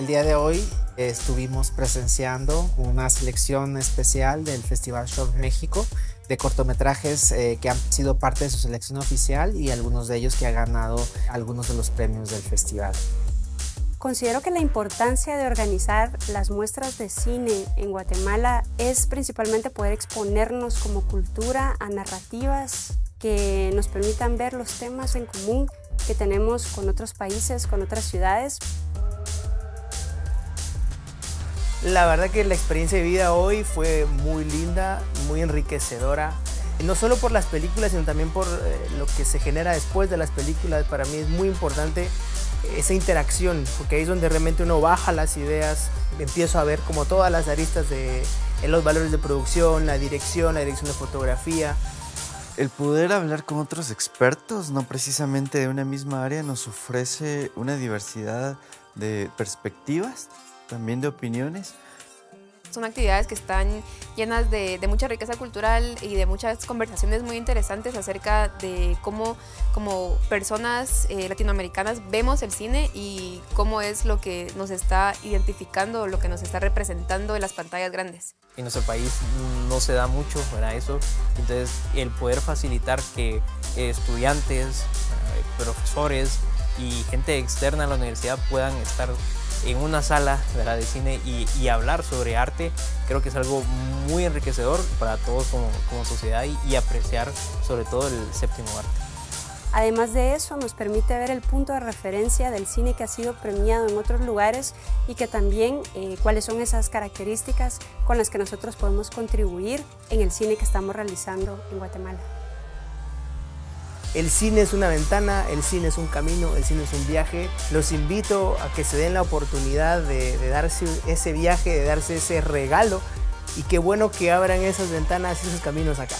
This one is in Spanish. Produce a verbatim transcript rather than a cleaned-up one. El día de hoy estuvimos presenciando una selección especial del Festival Short México de cortometrajes eh, que han sido parte de su selección oficial y algunos de ellos que han ganado algunos de los premios del festival. Considero que la importancia de organizar las muestras de cine en Guatemala es principalmente poder exponernos como cultura a narrativas que nos permitan ver los temas en común que tenemos con otros países, con otras ciudades. La verdad que la experiencia de vida hoy fue muy linda, muy enriquecedora, no solo por las películas, sino también por lo que se genera después de las películas. Para mí es muy importante esa interacción, porque ahí es donde realmente uno baja las ideas, empiezo a ver como todas las aristas de los valores de producción, la dirección, la dirección de fotografía. El poder hablar con otros expertos, no precisamente de una misma área, nos ofrece una diversidad de perspectivas, también de opiniones. Son actividades que están llenas de, de mucha riqueza cultural y de muchas conversaciones muy interesantes acerca de cómo como personas eh, latinoamericanas vemos el cine y cómo es lo que nos está identificando, lo que nos está representando en las pantallas grandes. En nuestro país no se da mucho para eso, entonces el poder facilitar que estudiantes, profesores y gente externa a la universidad puedan estar en una sala de, la de cine y, y hablar sobre arte, creo que es algo muy enriquecedor para todos como, como sociedad y, y apreciar sobre todo el séptimo arte. Además de eso, nos permite ver el punto de referencia del cine que ha sido premiado en otros lugares y que también eh, cuáles son esas características con las que nosotros podemos contribuir en el cine que estamos realizando en Guatemala. El cine es una ventana, el cine es un camino, el cine es un viaje. Los invito a que se den la oportunidad de, de darse ese viaje, de darse ese regalo. Y qué bueno que abran esas ventanas y esos caminos acá.